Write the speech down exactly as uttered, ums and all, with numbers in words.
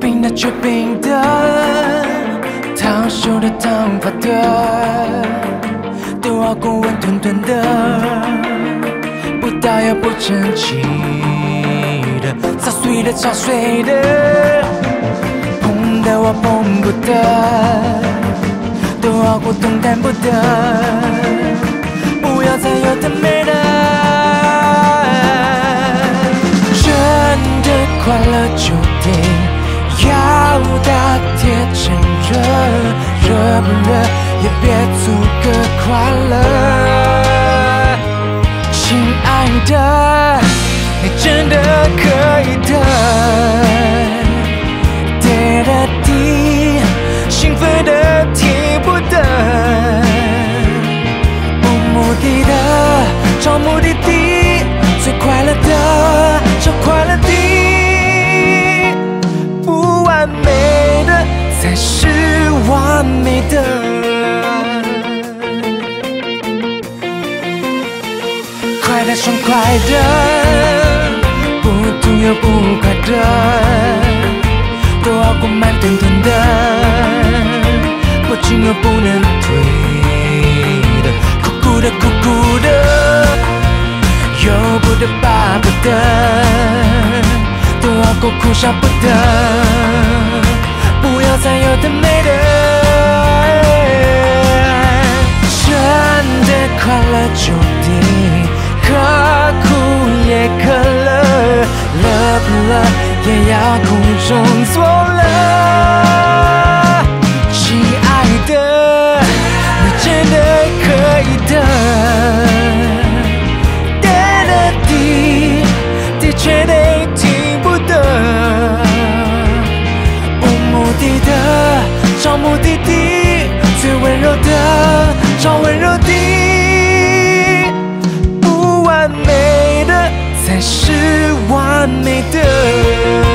病的治病的，烫手的烫发的，都熬过温吞吞的，不打烊不成器的，砸碎的砸碎的，碰的我碰不得。 都熬过动弹不得，不要再有的没的。真的快乐就得要大铁趁热，热不热也别图个快乐。亲爱的，你真的可以的。对的地，兴奋的天。 不目的的，找目的地，最快乐的，找快乐地。不完美的，才是完美的。快的爽快的，不痛又不快的，都熬过慢吞吞的。 不进而不能退的，酷酷的酷酷的，由不得巴不得，都熬过哭笑不得，不要再有的没的。真的快乐就得可苦也可乐，乐不乐也要苦中作乐。 找目的地，最温柔的，找温柔的。不完美的，才是完美的。